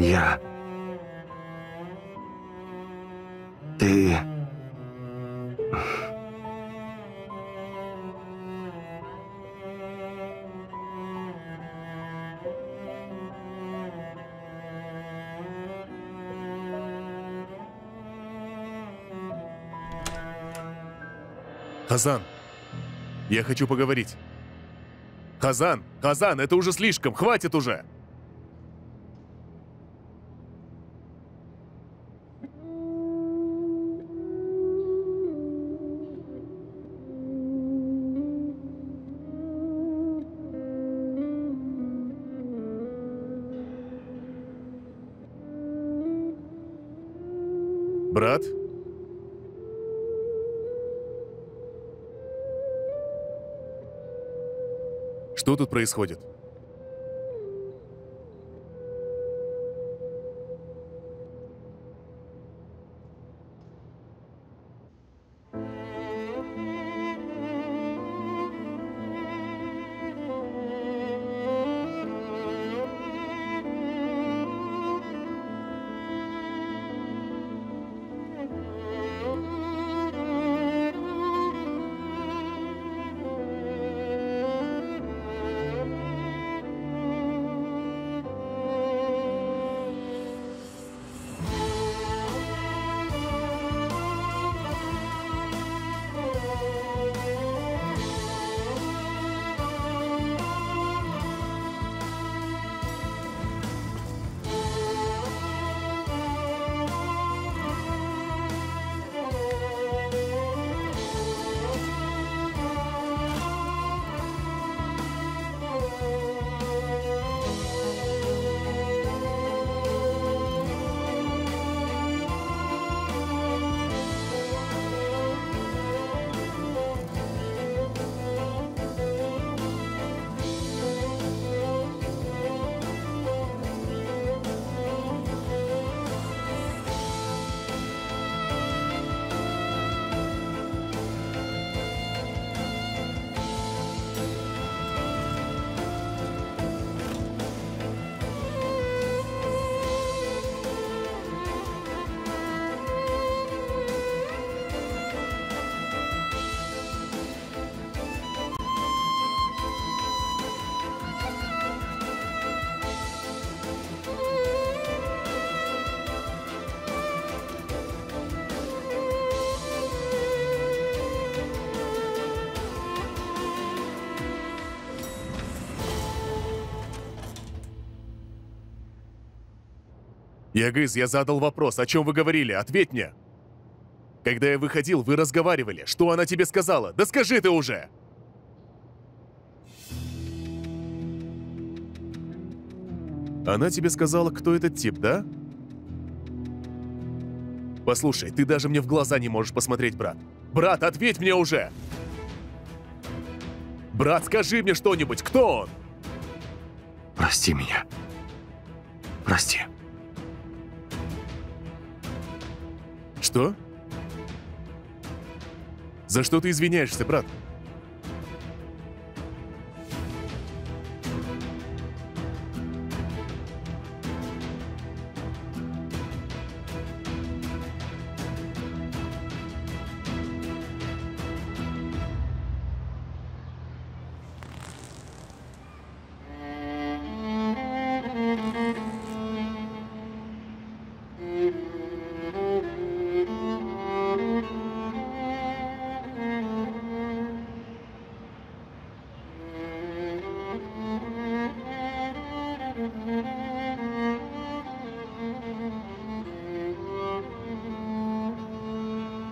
Я. Ты. Хазан, я хочу поговорить. Хазан, Хазан, это уже слишком, хватит уже! Брат? Что тут происходит? Ягыз, я задал вопрос, о чем вы говорили? Ответь мне. Когда я выходил, вы разговаривали. Что она тебе сказала? Да скажи ты уже! Она тебе сказала, кто этот тип, да? Послушай, ты даже мне в глаза не можешь посмотреть, брат. Брат, ответь мне уже! Брат, скажи мне что-нибудь, кто он? Прости меня. Прости. Что? За что ты извиняешься, брат?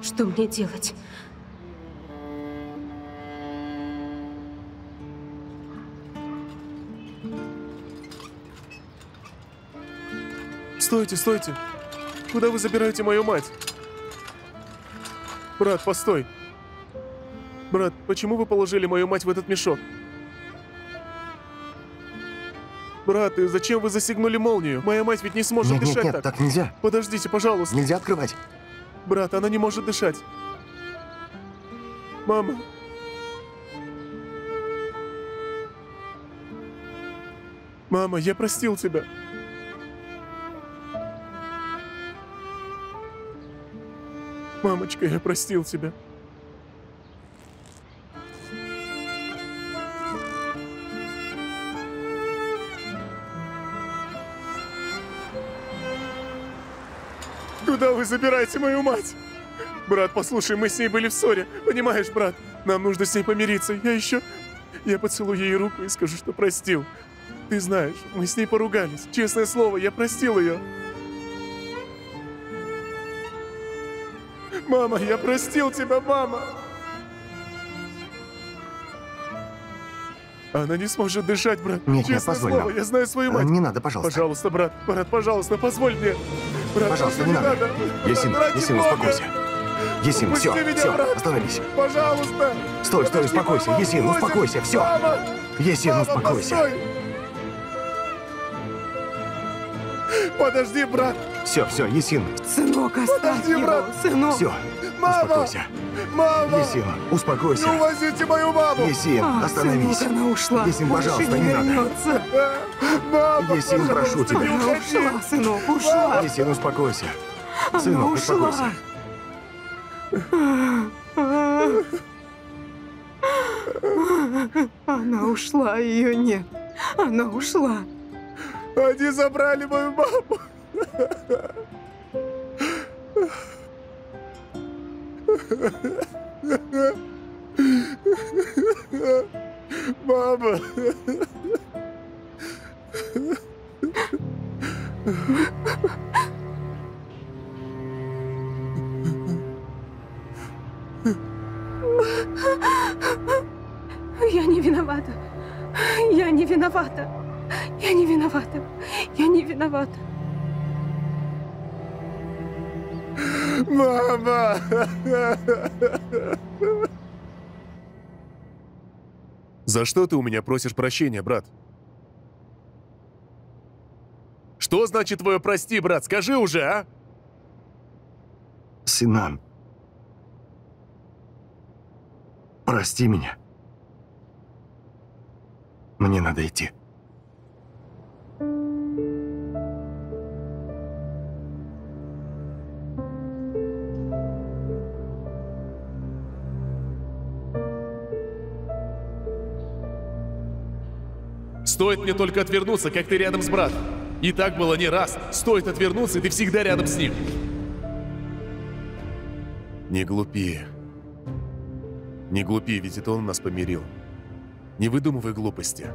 Что мне делать? Стойте, стойте! Куда вы забираете мою мать? Брат, постой! Брат, почему вы положили мою мать в этот мешок? Брат, и зачем вы застегнули молнию? Моя мать ведь не сможет дышать. Нет, так нельзя. Подождите, пожалуйста. Нельзя открывать. Брат, она не может дышать. Мама. Мама, я простил тебя. Мамочка, я простил тебя. Куда вы забираете мою мать? Брат, послушай, мы с ней были в ссоре. Понимаешь, брат? Нам нужно с ней помириться. Я поцелую ей руку и скажу, что простил. Ты знаешь, мы с ней поругались. Честное слово, я простил ее. Мама, я простил тебя, мама. Она не сможет дышать, брат. Нет, честное слово, я знаю свою мать. Не надо, пожалуйста. Пожалуйста, брат. Брат, пожалуйста, позволь мне. Брат, пожалуйста, не надо. Есим, успокойся. Есим, все, остановись. Пожалуйста. Стой, успокойся. Есим, успокойся, все. Есим, успокойся. Подожди, брат. Все, Есин. Сынок, оставь его, сынок. Все, успокойся. Мама! Есин, успокойся. Не увозите мою маму. Есин, остановись. Сынок, она ушла. Есин, пожалуйста, не вернется. Надо. Есин, прошу тебя. Она ушла, сынок, ушла. Есин, успокойся. Сынок, успокойся. Она ушла, ее нет. Она ушла. Они забрали мою маму. Мама. Я не виновата. Я не виновата. Я не виновата. Я не виновата. Мама! За что ты у меня просишь прощения, брат? Что значит твое «прости», брат? Скажи уже, а? Синан, прости меня. Мне надо идти. Стоит мне только отвернуться, как ты рядом с братом. И так было не раз. Стоит отвернуться, и ты всегда рядом с ним. Не глупи. Не глупи, ведь это он нас помирил. Не выдумывай глупости.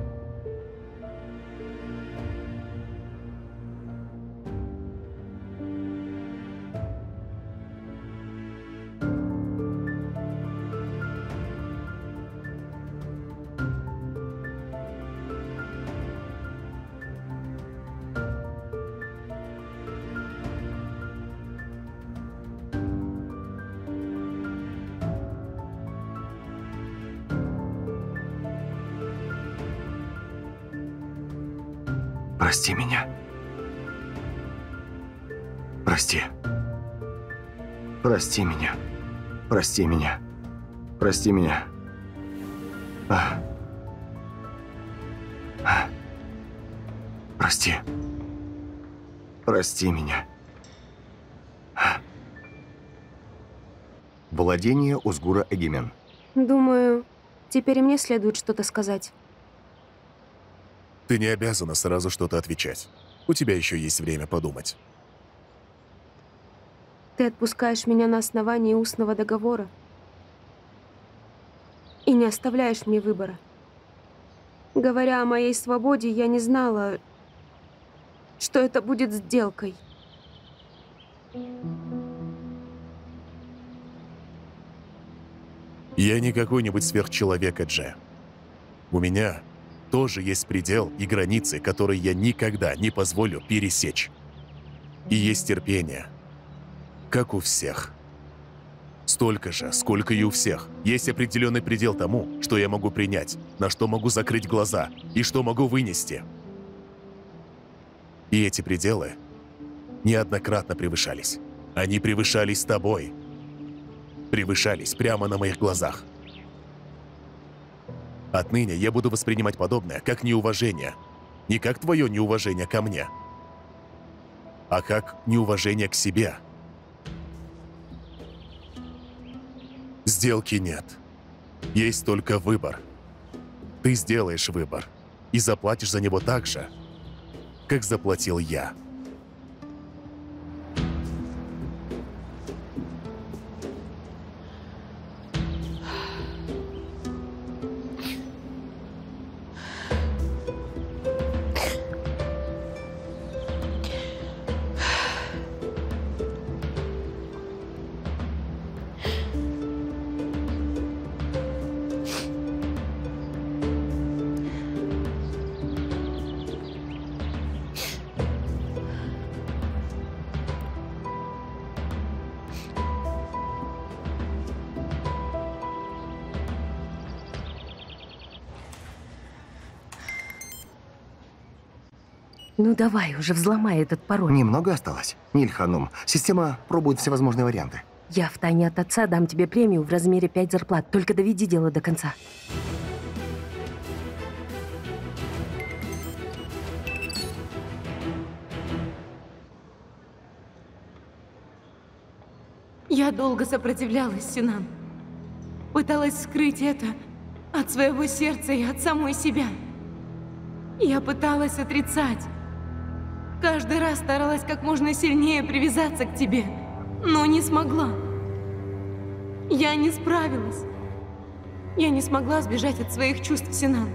Прости меня. Прости. Прости меня. Прости меня. Прости меня. Прости. Прости меня. Владение Узгура Эгимен. Думаю, теперь мне следует что-то сказать. Ты не обязана сразу что-то отвечать. У тебя еще есть время подумать. Ты отпускаешь меня на основании устного договора и не оставляешь мне выбора. Говоря о моей свободе, я не знала, что это будет сделкой. Я не какой-нибудь сверхчеловек, Эдже. У меня тоже есть предел и границы, которые я никогда не позволю пересечь. И есть терпение, как у всех. Столько же, сколько и у всех. Есть определенный предел тому, что я могу принять, на что могу закрыть глаза и что могу вынести. И эти пределы неоднократно превышались. Они превышались тобой. Превышались прямо на моих глазах. Отныне я буду воспринимать подобное как неуважение. Не как твое неуважение ко мне, а как неуважение к себе. Сделки нет. Есть только выбор. Ты сделаешь выбор и заплатишь за него так же, как заплатил я. Ну давай уже, взломай этот пароль. Немного осталось, Ниль Ханум. Система пробует всевозможные варианты. Я втайне от отца дам тебе премию в размере 5 зарплат. Только доведи дело до конца. Я долго сопротивлялась, Синан. Пыталась скрыть это от своего сердца и от самой себя. Я пыталась отрицать. Каждый раз старалась как можно сильнее привязаться к тебе, но не смогла. Я не справилась. Я не смогла сбежать от своих чувств, Синан.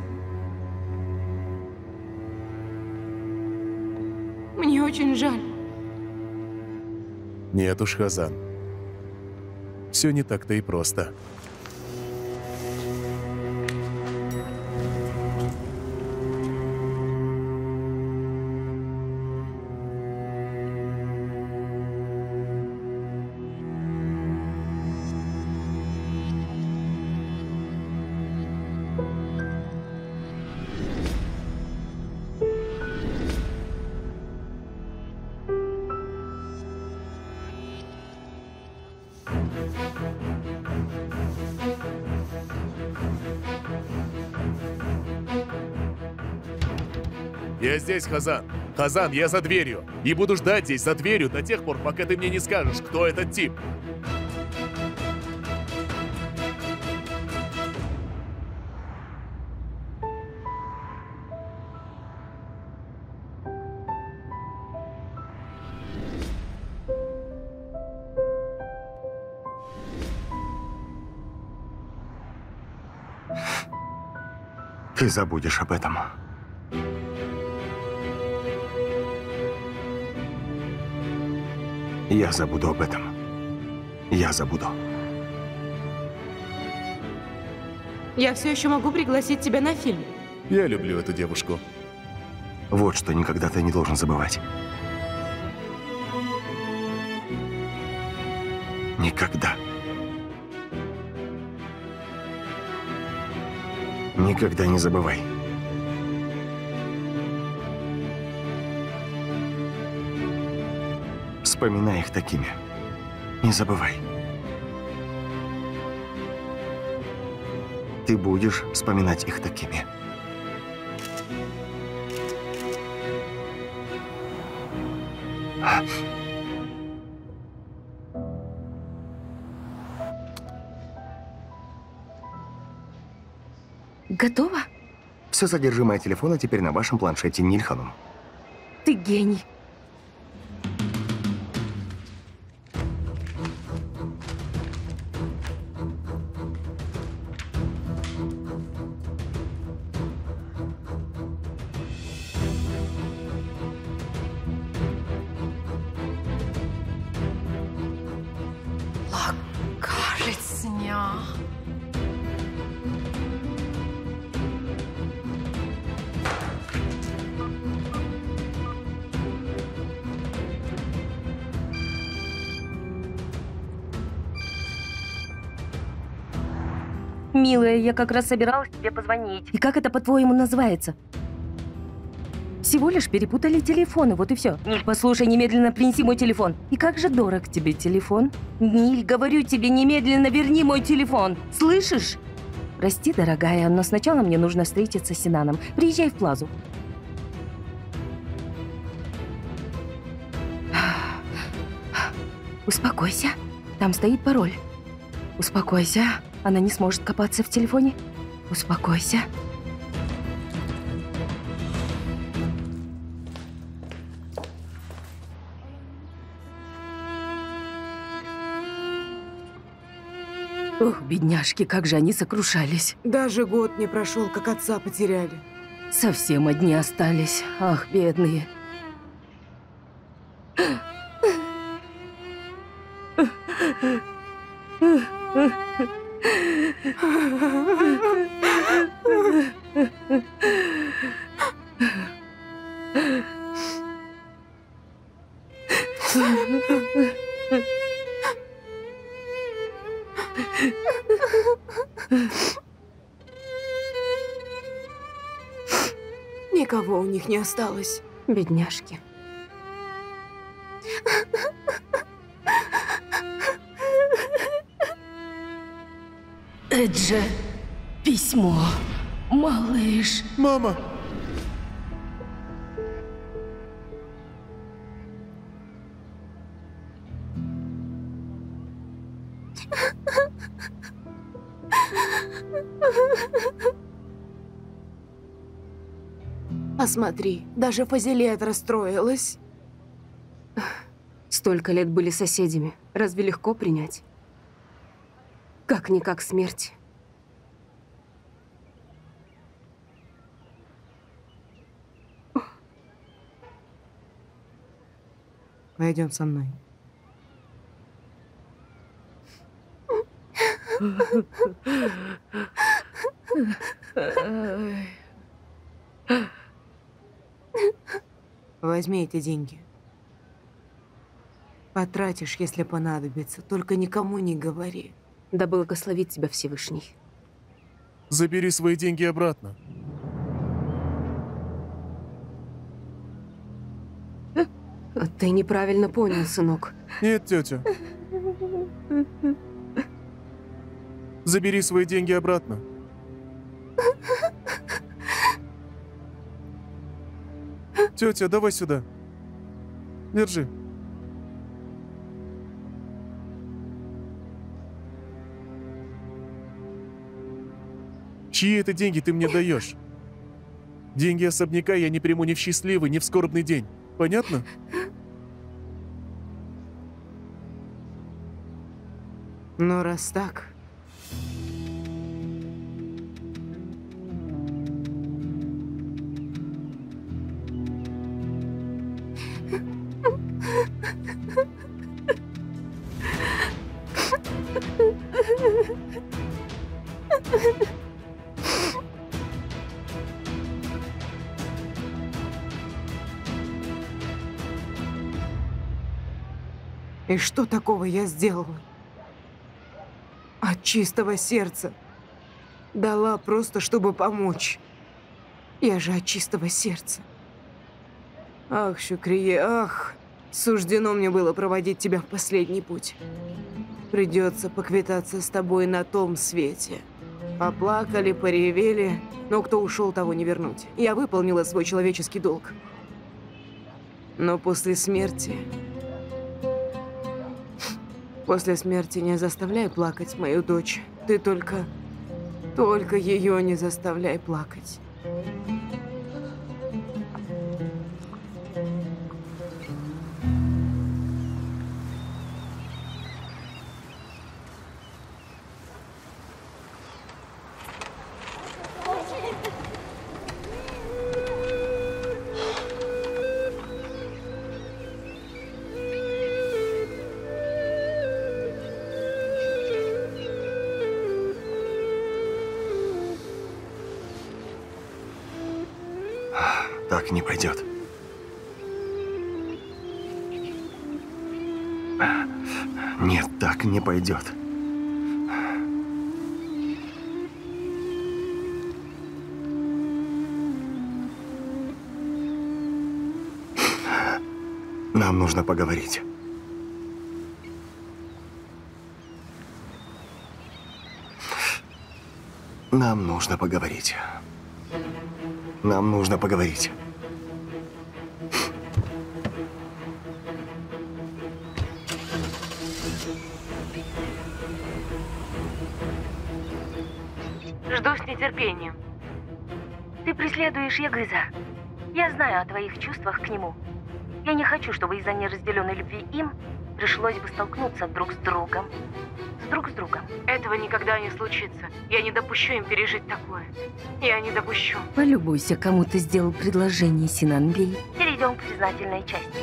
Мне очень жаль. Нет уж, Хазан. Все не так-то и просто. Я здесь, Хазан. Хазан, я за дверью. И буду ждать здесь за дверью до тех пор, пока ты мне не скажешь, кто этот тип. Ты забудешь об этом. Я забуду об этом. Я забуду. Я все еще могу пригласить тебя на фильм. Я люблю эту девушку. Вот что никогда ты не должен забывать. Никогда. Никогда не забывай. Вспоминай их такими. Не забывай. Ты будешь вспоминать их такими. Готово? Все содержимое телефона теперь на вашем планшете, Ниль Ханум. Ты гений. Милая, я как раз собиралась тебе позвонить. И как это, по-твоему, называется? Всего лишь перепутали телефоны, вот и все. Ниль, послушай, немедленно принеси мой телефон. И как же дорог тебе телефон? Ниль, говорю тебе, немедленно верни мой телефон. Слышишь? Прости, дорогая, но сначала мне нужно встретиться с Синаном. Приезжай в Плазу. Успокойся, там стоит пароль. Успокойся. Она не сможет копаться в телефоне. Успокойся. Ох, бедняжки, как же они сокрушались. Даже год не прошел, как отца потеряли. Совсем одни остались. Ах, бедные. Никого у них не осталось. Бедняжки. Это же письмо, малыш. Мама. Посмотри, даже Фазилет расстроилась. Столько лет были соседями. Разве легко принять? Как-никак смерть. Пойдем со мной. Возьми эти деньги. Потратишь, если понадобится. Только никому не говори. Да благословит тебя Всевышний. Забери свои деньги обратно. Ты неправильно понял, сынок. Нет, тетя. Забери свои деньги обратно. Тетя, давай сюда. Держи. Чьи это деньги ты мне даешь? Деньги особняка я не приму ни в счастливый, ни в скорбный день. Понятно? Ну, раз так... И что такого я сделала? От чистого сердца. Дала просто, чтобы помочь. Я же от чистого сердца. Ах, Шукрие, ах. Суждено мне было проводить тебя в последний путь. Придется поквитаться с тобой на том свете. Поплакали, поревели, но кто ушел, того не вернуть. Я выполнила свой человеческий долг. Но после смерти... После смерти не заставляй плакать мою дочь. Ты только ее не заставляй плакать. Так не пойдет. Нет, так не пойдет. Нам нужно поговорить. Нам нужно поговорить. Нам нужно поговорить. терпением. Ты преследуешь Ягыза. Я знаю о твоих чувствах к нему. Я не хочу, чтобы из-за неразделенной любви им пришлось бы столкнуться друг с другом. Этого никогда не случится. Я не допущу им пережить такое. Я не допущу. Полюбуйся, кому ты сделал предложение, Синанбей. Перейдем к признательной части.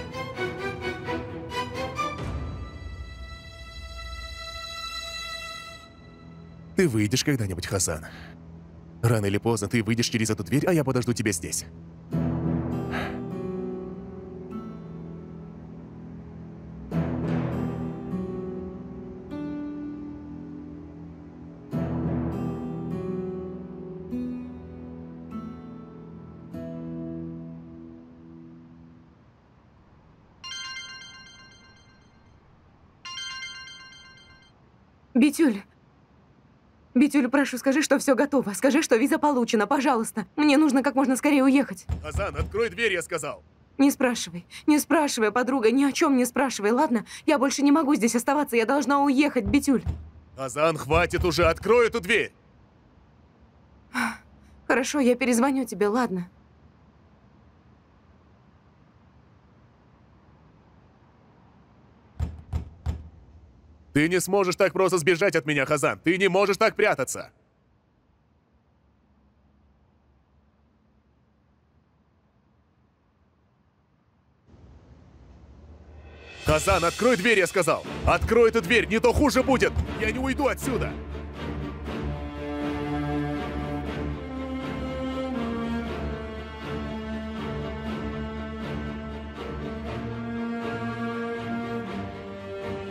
Ты выйдешь когда-нибудь, Хасан. Рано или поздно ты выйдешь через эту дверь, а я подожду тебя здесь. Бетюль. Бетюль, прошу, скажи, что все готово. Скажи, что виза получена, пожалуйста. Мне нужно как можно скорее уехать. Хасан, открой дверь, я сказал. Не спрашивай, подруга, ни о чем не спрашивай, ладно? Я больше не могу здесь оставаться, я должна уехать, Бетюль. Хасан, хватит уже, открой эту дверь. Хорошо, я перезвоню тебе, ладно? Ты не сможешь так просто сбежать от меня, Хасан. Ты не можешь так прятаться. Хасан, открой дверь, я сказал. Открой эту дверь, не то хуже будет. Я не уйду отсюда.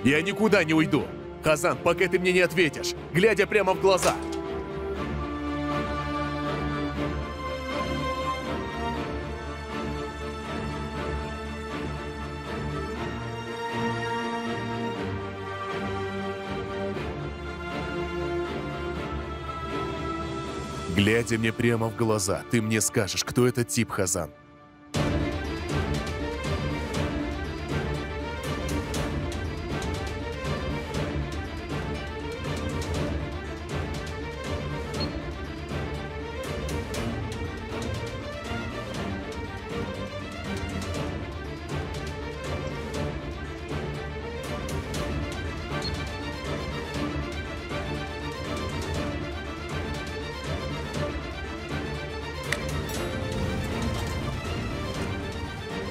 Я никуда не уйду. Хасан, пока ты мне не ответишь, глядя прямо в глаза. Глядя мне прямо в глаза, ты мне скажешь, кто этот тип, Хасан.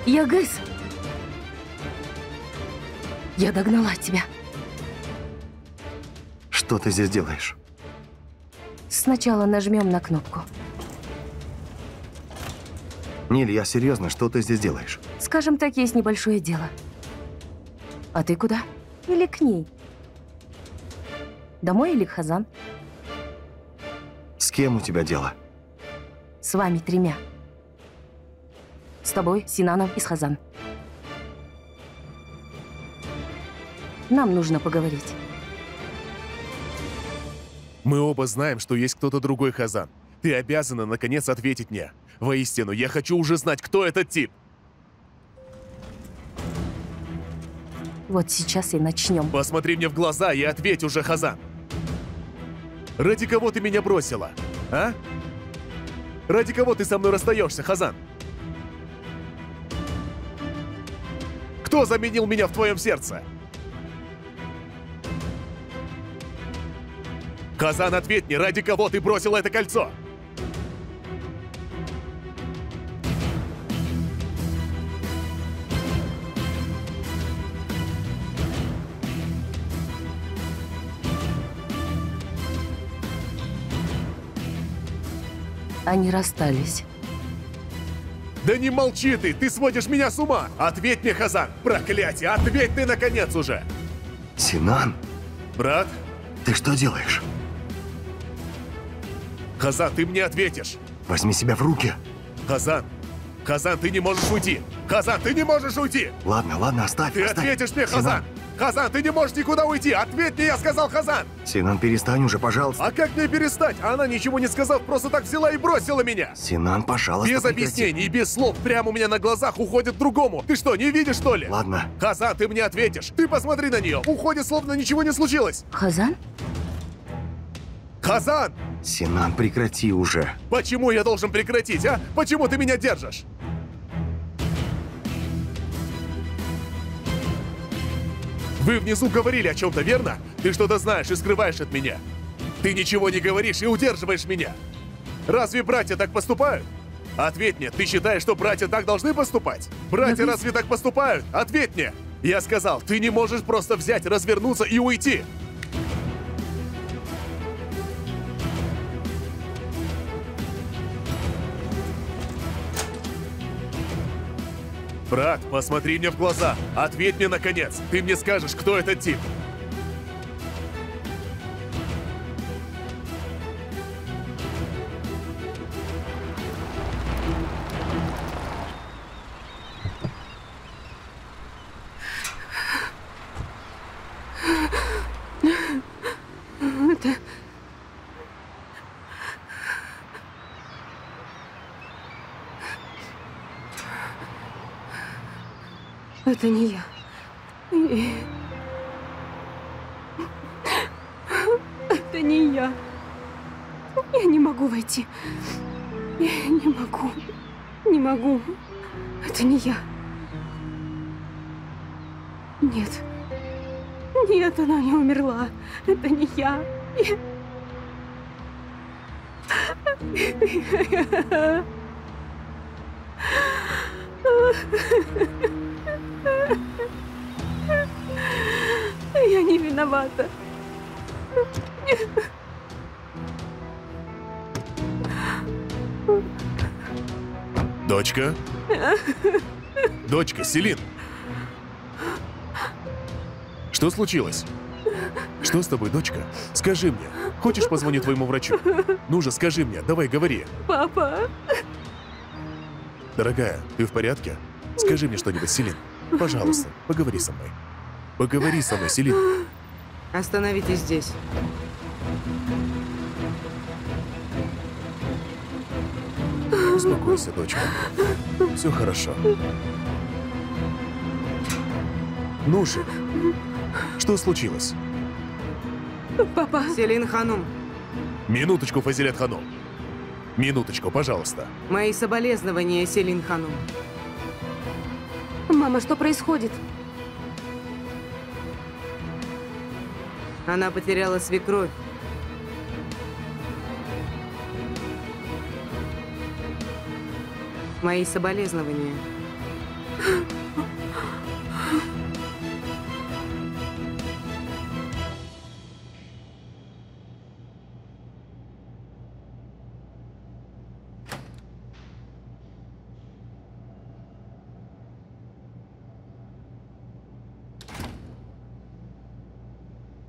Ягыз, я догнала тебя. Что ты здесь делаешь? Сначала нажмем на кнопку. Ниль, я серьезно, что ты здесь делаешь? Скажем так, есть небольшое дело. А ты куда? Или к ней? Домой или к Хазан? С кем у тебя дело? С вами тремя. С тобой, Синаном и с Хазан. Нам нужно поговорить. Мы оба знаем, что есть кто-то другой, Хазан. Ты обязана, наконец, ответить мне. Воистину, я хочу уже знать, кто этот тип. Вот сейчас и начнем. Посмотри мне в глаза и ответь уже, Хазан. Ради кого ты меня бросила, а? Ради кого ты со мной расстаешься, Хазан? Кто заменил меня в твоем сердце? Хасан, ответь мне, ради кого ты бросила это кольцо? Они расстались. Да не молчи ты! Ты сводишь меня с ума! Ответь мне, Хазан! Проклятие! Ответь ты, наконец, уже! Синан? Брат? Ты что делаешь? Хазан, ты мне ответишь! Возьми себя в руки! Хазан! Хазан, ты не можешь уйти! Хазан, ты не можешь уйти! Ладно, оставь! Ты ответишь мне, Хазан! Хазан, ты не можешь никуда уйти! Ответь мне, я сказал, Хазан! Синан, перестань уже, пожалуйста! А как мне перестать? Она, ничего не сказав, просто так взяла и бросила меня! Синан, пожалуйста, без объяснений, без слов, прямо у меня на глазах уходит другому! Ты что, не видишь, что ли? Ладно. Хазан, ты мне ответишь! Ты посмотри на нее! Уходит, словно ничего не случилось! Хазан? Хазан! Синан, прекрати уже. Почему я должен прекратить, а? Почему ты меня держишь? Вы внизу говорили о чем-то, верно? Ты что-то знаешь и скрываешь от меня. Ты ничего не говоришь и удерживаешь меня. Разве братья так поступают? Ответь мне, ты считаешь, что братья так должны поступать? Братья разве так поступают? Ответь мне! Я сказал, ты не можешь просто взять, развернуться и уйти. Брат, посмотри мне в глаза. Ответь мне, наконец. Ты мне скажешь, кто этот тип. Это не я. Это не я. Я не могу войти. Я не могу. Не могу. Это не я. Нет. Нет, она не умерла. Это не я. Я не виновата. Дочка? Дочка, Селин. Что случилось? Что с тобой, дочка? Скажи мне. Хочешь, позвоню твоему врачу? Ну же, скажи мне. Давай, говори. Папа. Дорогая, ты в порядке? Скажи мне что-нибудь, Селин. Пожалуйста, поговори со мной. Поговори со мной, Селин. Остановитесь здесь. Успокойся, дочка. Все хорошо. Ну же, что случилось? Папа. Селин Ханум. Минуточку, Фазилет Ханум. Минуточку, пожалуйста. Мои соболезнования, Селин Ханум. Мама, что происходит? Она потеряла свекровь. Мои соболезнования.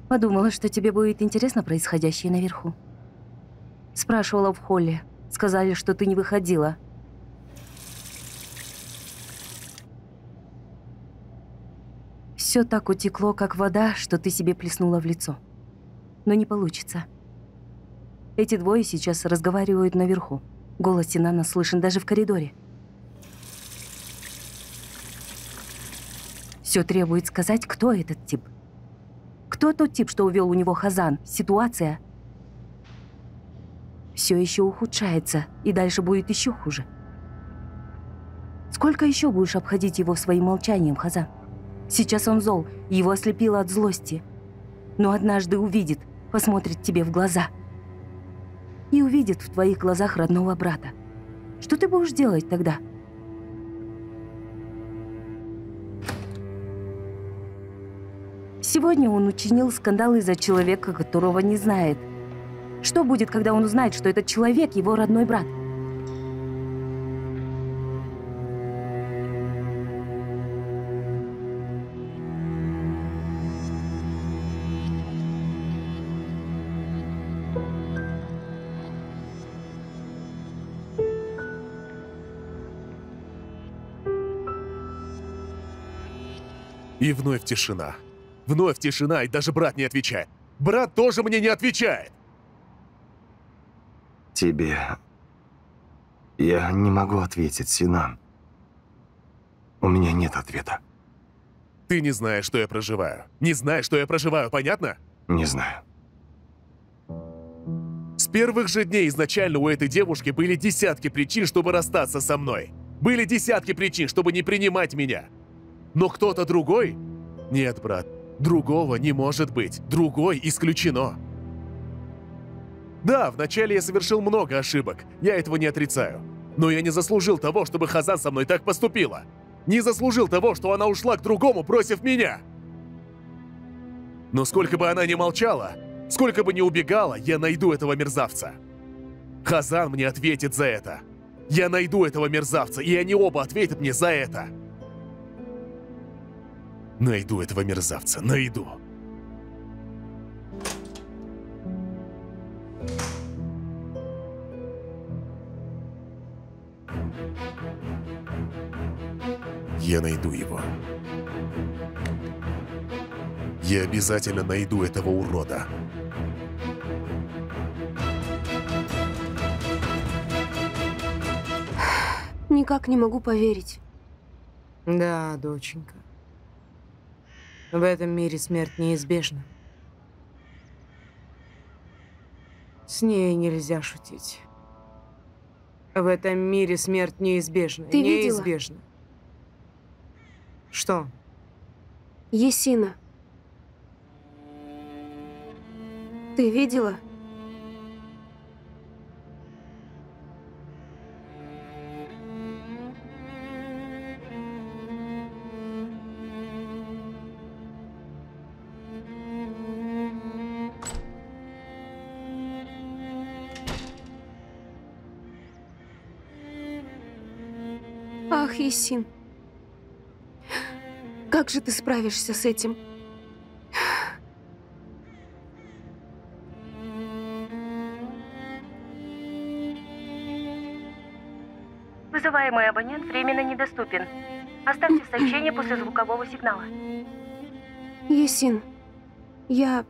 Подумала, что тебе будет интересно происходящее наверху. Спрашивала в холле. Сказали, что ты не выходила. Все так утекло, как вода, что ты себе плеснула в лицо. Но не получится. Эти двое сейчас разговаривают наверху. Голос Синана слышен даже в коридоре. Все требует сказать, кто этот тип. Кто тот тип, что увел у него Хазан? Ситуация все еще ухудшается, и дальше будет еще хуже. Сколько еще будешь обходить его своим молчанием, Хазан? Сейчас он зол, его ослепило от злости. Но однажды увидит, посмотрит тебе в глаза. И увидит в твоих глазах родного брата. Что ты будешь делать тогда? Сегодня он учинил скандал из-за человека, которого не знает. Что будет, когда он узнает, что этот человек – его родной брат? И вновь тишина. Вновь тишина, и даже брат не отвечает. Брат тоже мне не отвечает. Тебе... Я не могу ответить, Синан. У меня нет ответа. Ты не знаешь, что я проживаю. Не знаешь, что я проживаю, понятно? Не знаю. первых же дней изначально у этой девушки были десятки причин, чтобы расстаться со мной. Были десятки причин, чтобы не принимать меня. Но кто-то другой? Нет, брат, другого не может быть. Другой исключено. Да, вначале я совершил много ошибок, я этого не отрицаю. Но я не заслужил того, чтобы Хазан со мной так поступила. Не заслужил того, что она ушла к другому, бросив меня. Но сколько бы она ни молчала, сколько бы ни убегала, я найду этого мерзавца. Хазан мне ответит за это. Я найду этого мерзавца, и они оба ответят мне за это. Найду этого мерзавца, найду. Я найду его. Я обязательно найду этого урода. Никак не могу поверить. Да, доченька. В этом мире смерть неизбежна. С ней нельзя шутить. В этом мире смерть неизбежна. Ты неизбежна. Видела? Что? Есина. Ты видела? Ах, Есин. Как же ты справишься с этим? Вызываемый абонент временно недоступен. Оставьте сообщение после звукового сигнала. Есин, я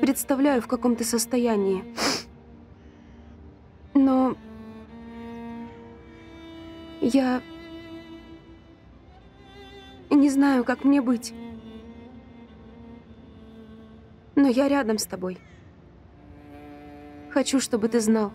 представляю, в каком ты состоянии. Но я не знаю, как мне быть. Но я рядом с тобой. Хочу, чтобы ты знал.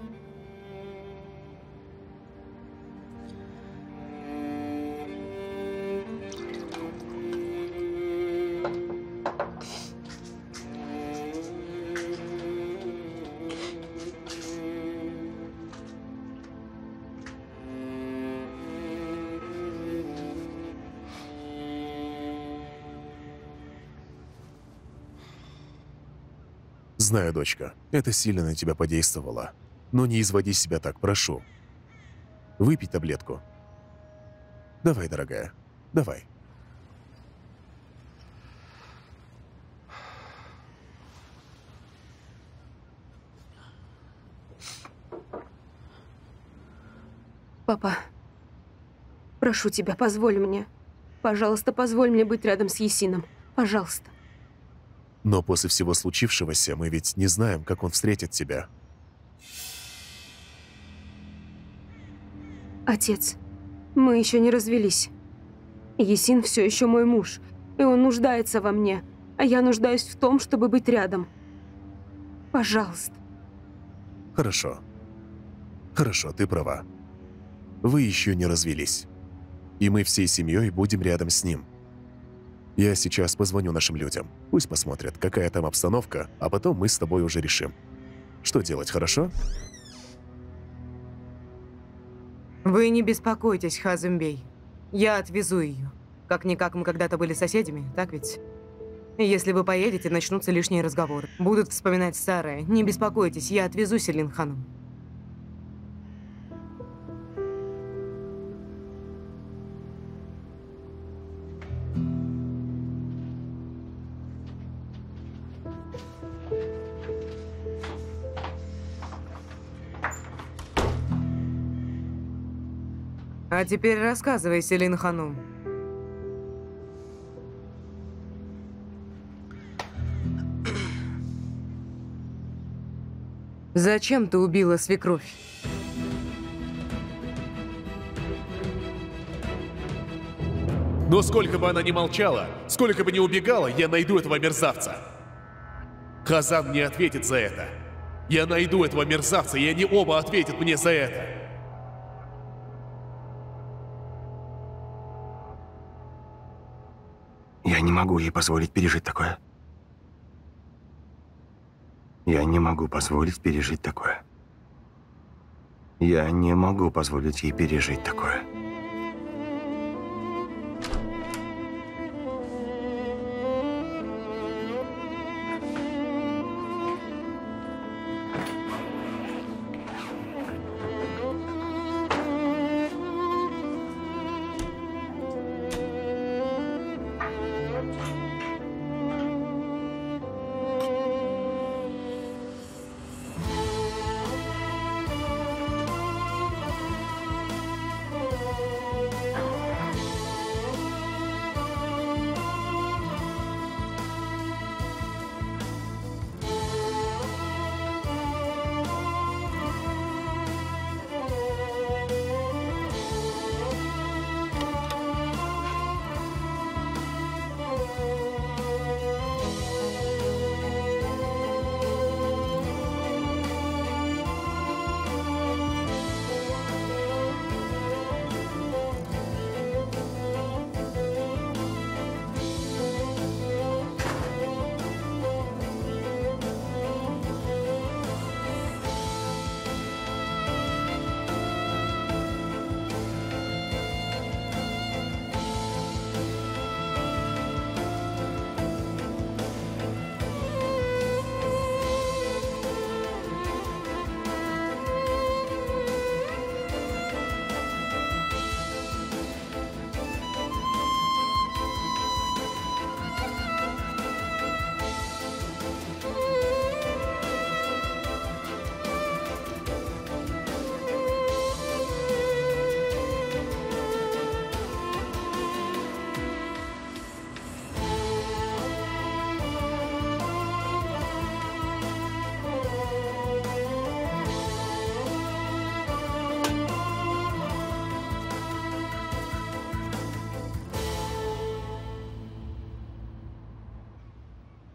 Знаю, дочка, это сильно на тебя подействовало. Но не изводи себя так, прошу. Выпей таблетку. Давай, дорогая, давай. Папа, прошу тебя, позволь мне. Пожалуйста, позволь мне быть рядом с Есином. Пожалуйста. Но после всего случившегося мы ведь не знаем, как он встретит тебя. Отец, мы еще не развелись. Есин все еще мой муж, и он нуждается во мне, а я нуждаюсь в том, чтобы быть рядом. Пожалуйста. Хорошо. Хорошо, ты права. Вы еще не развелись. И мы всей семьей будем рядом с ним. Я сейчас позвоню нашим людям. Пусть посмотрят, какая там обстановка, а потом мы с тобой уже решим, что делать, хорошо? Вы не беспокойтесь, Хазымбей. Я отвезу ее. Как-никак мы когда-то были соседями, так ведь? Если вы поедете, начнутся лишние разговоры. Будут вспоминать старое. Не беспокойтесь, я отвезу Селин-хану. А теперь рассказывай, Селин-хану. Зачем ты убила свекровь? Но сколько бы она ни молчала, сколько бы ни убегала, я найду этого мерзавца. Хазан мне ответит за это. Я найду этого мерзавца, и они оба ответят мне за это. Я не могу ей позволить пережить такое. Я не могу позволить пережить такое. Я не могу позволить ей пережить такое.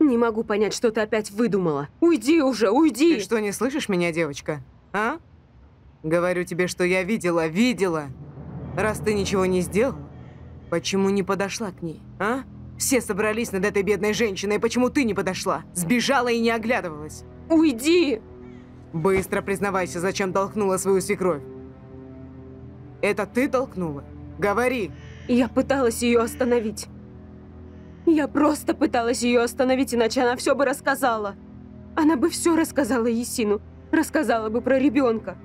Не могу понять, что ты опять выдумала. Уйди уже, уйди! Ты что, не слышишь меня, девочка? А? Говорю тебе, что я видела. Раз ты ничего не сделала, почему не подошла к ней, а? Все собрались над этой бедной женщиной, почему ты не подошла? Сбежала и не оглядывалась. Уйди! Быстро признавайся, зачем толкнула свою свекровь. Это ты толкнула? Говори! Я пыталась ее остановить. Я просто пыталась ее остановить, иначе она все бы рассказала. Она бы все рассказала Есину, рассказала бы про ребенка.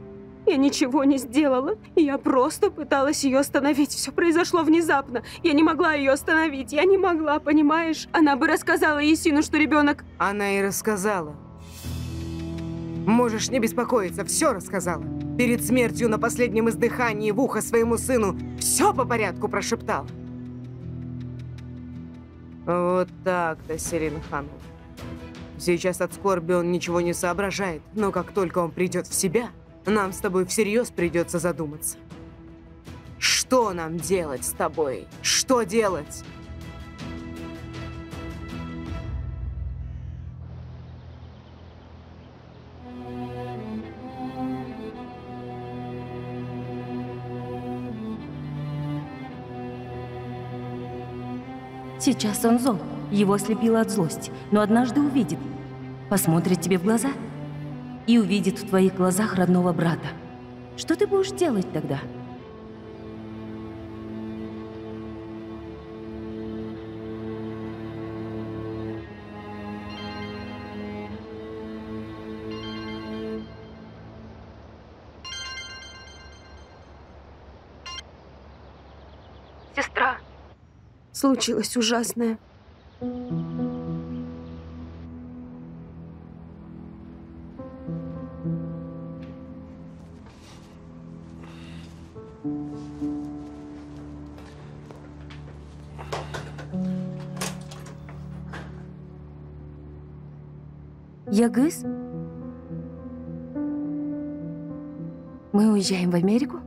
Я ничего не сделала, я просто пыталась ее остановить. Все произошло внезапно, я не могла ее остановить, я не могла, понимаешь? Она бы рассказала Есину, что ребенок… Она и рассказала. Можешь не беспокоиться, все рассказала. Перед смертью на последнем издыхании в ухо своему сыну все по порядку прошептала. Вот так-то, Селин Хан. Сейчас от скорби он ничего не соображает, но как только он придет в себя, нам с тобой всерьез придется задуматься. Что нам делать с тобой? Что делать? Сейчас он зол, его ослепило от злости, но однажды увидит, посмотрит тебе в глаза и увидит в твоих глазах родного брата. Что ты будешь делать тогда? Сестра. Случилось ужасное. Ягыз? Мы уезжаем в Америку?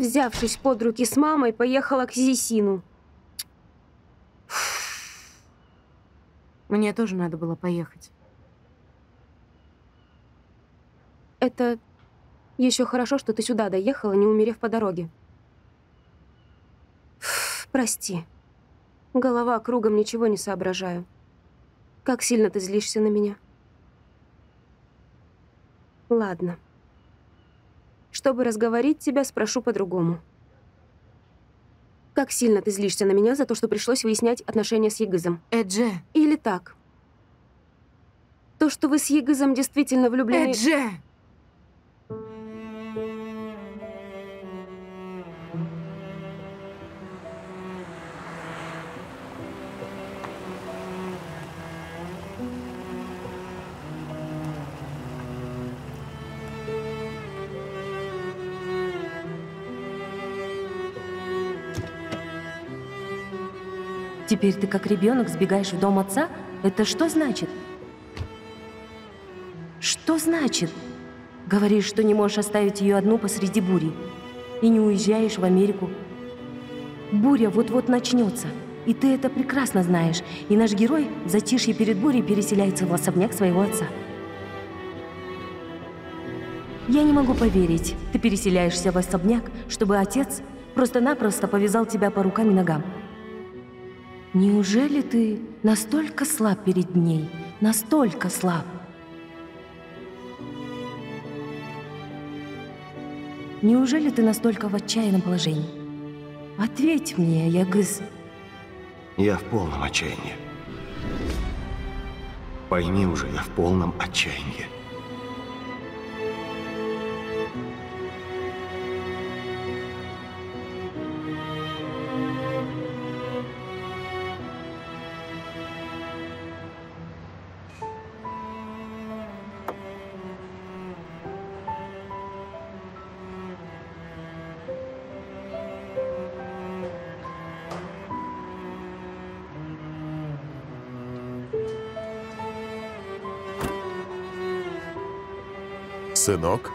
взявшись под руки с мамой, поехала к Зисину. Мне тоже надо было поехать. Это еще хорошо, что ты сюда доехала, не умерев по дороге. Прости. Голова кругом, ничего не соображаю. Как сильно ты злишься на меня? Ладно. Чтобы разговорить тебя, спрошу по-другому. Как сильно ты злишься на меня за то, что пришлось выяснять отношения с Егызом? Эдже. Или так. То, что вы с Егызом действительно влюблены... Эдже! Теперь ты как ребенок сбегаешь в дом отца? Это что значит? Что значит? Говоришь, что не можешь оставить ее одну посреди бури. И не уезжаешь в Америку. Буря вот-вот начнется. И ты это прекрасно знаешь. И наш герой в затишье перед бурей переселяется в особняк своего отца. Я не могу поверить. Ты переселяешься в особняк, чтобы отец просто-напросто повязал тебя по рукам и ногам. Неужели ты настолько слаб перед ней? Настолько слаб? Неужели ты настолько в отчаянном положении? Ответь мне, Ягыз. Я в полном отчаянии. Пойми уже, я в полном отчаянии. Сынок?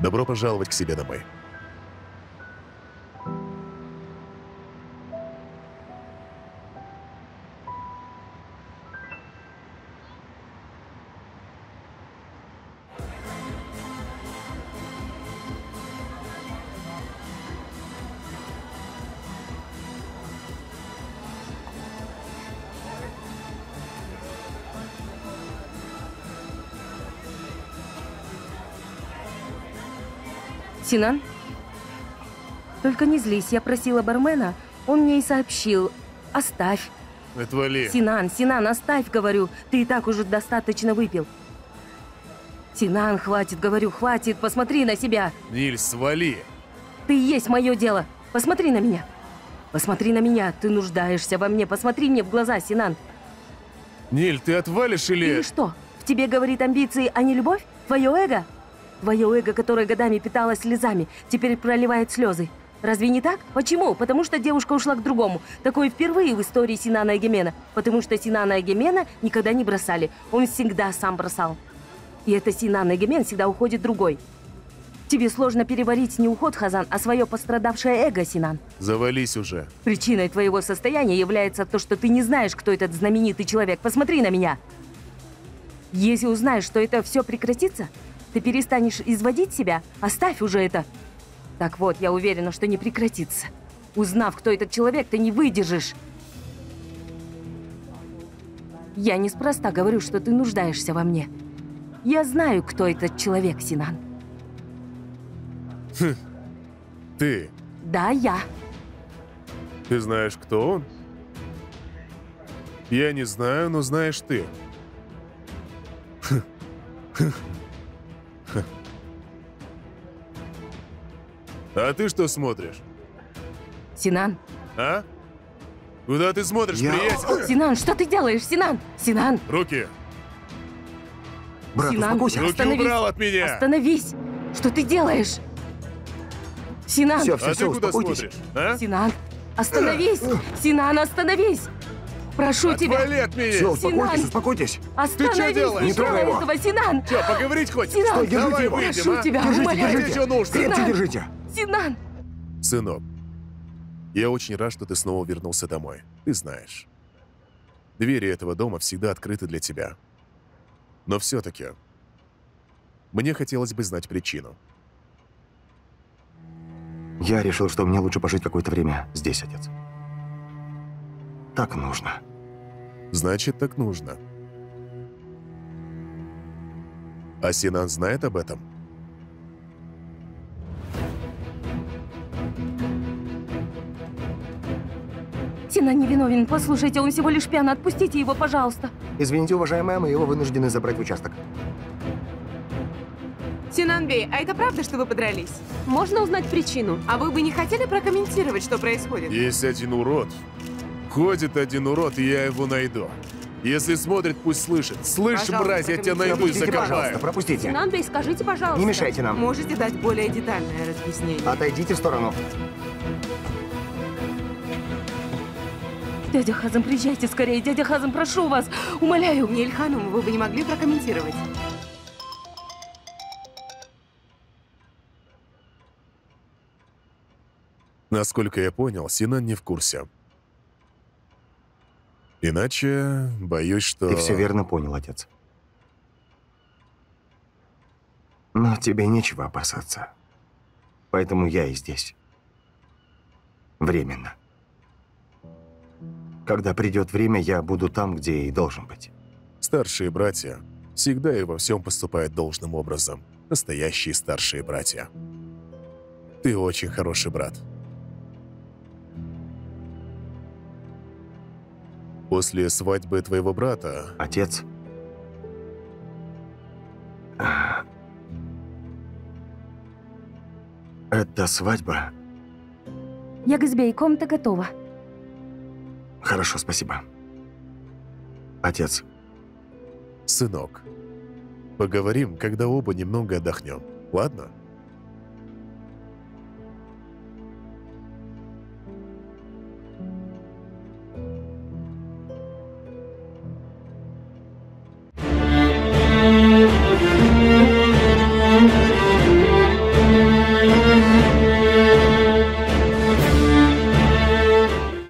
Добро пожаловать к себе домой. Синан, только не злись, я просила бармена, он мне и сообщил. Оставь. Отвали. Синан, Синан, оставь, говорю, ты и так уже достаточно выпил. Синан, хватит, говорю, хватит, посмотри на себя. Ниль, свали. Ты и есть мое дело, посмотри на меня. Посмотри на меня, ты нуждаешься во мне, посмотри мне в глаза, Синан. Ниль, ты отвалишь или... Или что, в тебе говорит амбиции, а не любовь? Твое эго? Твое эго, которое годами питалось слезами, теперь проливает слезы. Разве не так? Почему? Потому что девушка ушла к другому. Такое впервые в истории Синана Эгемена. Потому что Синана Эгемена никогда не бросали. Он всегда сам бросал. И это Синан Эгемен всегда уходит другой. Тебе сложно переварить не уход, Хазан, а свое пострадавшее эго, Синан. Завались уже. Причиной твоего состояния является то, что ты не знаешь, кто этот знаменитый человек. Посмотри на меня. Если узнаешь, что это все прекратится... Ты перестанешь изводить себя? Оставь уже это. Так вот, я уверена, что не прекратится. Узнав, кто этот человек, ты не выдержишь. Я неспроста говорю, что ты нуждаешься во мне. Я знаю, кто этот человек, Синан. Ты? Да, я. Ты знаешь, кто он? Я не знаю, но знаешь ты. А ты что смотришь? Синан. А? Куда ты смотришь, приятель? Синан, что ты делаешь, Синан? Синан! Руки! Брат, Синан, успокойся. Руки убрал от меня! Остановись! Что ты делаешь? Синан! Все, а ты куда смотришь? А? Синан, остановись! Синан, остановись! Прошу тебя. Отвали от меня. Все, успокойтесь, успокойтесь. Ты что делаешь? Не трогай его. Синан. Что, поговорить хоть? Синан, стой, держите его. Прошу тебя, умоляю. Держите, держите. Синан. Сынок, я очень рад, что ты снова вернулся домой. Ты знаешь. Двери этого дома всегда открыты для тебя. Но все-таки мне хотелось бы знать причину. Я решил, что мне лучше пожить какое-то время здесь, отец. Так нужно. Значит, так нужно. А Синан знает об этом? Синан невиновен. Послушайте, он всего лишь пьян. Отпустите его, пожалуйста. Извините, уважаемая, мы его вынуждены забрать в участок. Синан Бей, а это правда, что вы подрались? Можно узнать причину? А вы бы не хотели прокомментировать, что происходит? Есть один урод. Ходит один урод, и я его найду. Если смотрит, пусть слышит. Слышь, пожалуйста, мразь, я тебя найду и закопаю. Пожалуйста, пропустите. Синан Бей, скажите, пожалуйста. Не мешайте нам. Можете дать более детальное разъяснение. Отойдите в сторону. Дядя Хазам, приезжайте скорее. Дядя Хазам, прошу вас. Умоляю. Нель Ханум, вы бы не могли прокомментировать? Насколько я понял, Синан не в курсе. Иначе, боюсь, что... Ты все верно понял, отец. Но тебе нечего опасаться. Поэтому я и здесь. Временно. Когда придет время, я буду там, где и должен быть. Старшие братья всегда и во всем поступают должным образом. Настоящие старшие братья. Ты очень хороший брат. После свадьбы твоего брата... Отец. Это свадьба. Ягзбей, комната готова. Хорошо, спасибо. Отец. Сынок, поговорим, когда оба немного отдохнем. Ладно?